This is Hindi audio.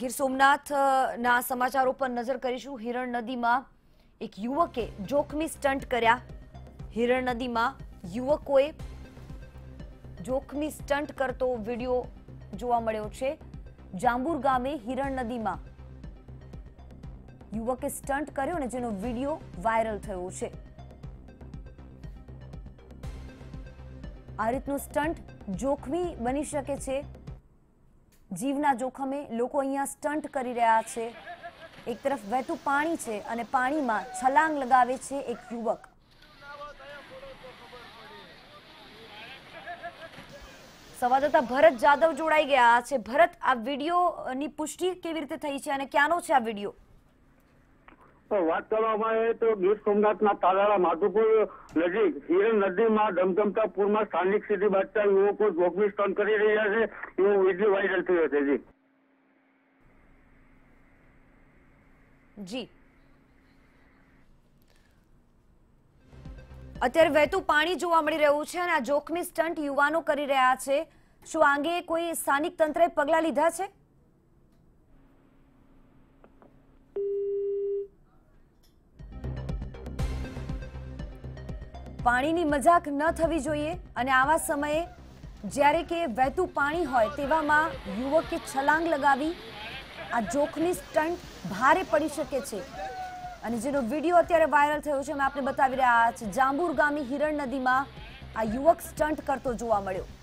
ગીર સોમનાથના સમાચારો પર નજર કરીશું। हिरण नदी में एक युवके जोखमी स्टंट कर्या। हिरण नदी में युवकोए जोखमी स्टंट करतो वीडियो जोवा मळ्यो छे। जांबूर गामे हिरण नदी में युवके स्टंट कर्यो ने जेनो वीडियो वायरल थयो छे। आ रीतनो स्टंट जोखमी बनी शके छे। जीवना जोखमे लोको अहींया स्टंट करी रह्या छे। एक तरफ वहेतुं पाणी छे अने पाणी में छलांग लगावे छे एक युवक। संवाददाता भरत जाधव जोड़ाई गया छे। भरत, आ विडियोनी पुष्टि केवी रीते थई छे अने क्यानो छे आ विडियो? बात करें तो गीर सोमनाथ तालाड़ा माधुपुर नजीक हिरण नदी में धमधमता पूर में स्थानिक सीधी बचता युवकों जोखमी स्टंट कर रहा है। ये वीडियो वायरल थयो छे। जी जी अत्यारे वहेतु पाणी जोवा मळी रह्युं छे अने आ जोखमी स्टंट युवानो करी रह्या छे। शुं आ अंगे कोई स्थानिक तंत्रे पगला लीधा छे? पाणीनी मजाक न थवी जोईए अने आवा समये ज्यारे के वहेतु पाणी होय तेवामां युवके छलांग लगावी आ जोखमी स्टंट भारे पड़ी शके छे अने जेनो विडियो अत्यारे वायरल थयो छे। अमे आपने बतावी रह्या छे जांबूर गामी हिरण नदी में आ युवक स्टंट करतो जोवा मळ्यो।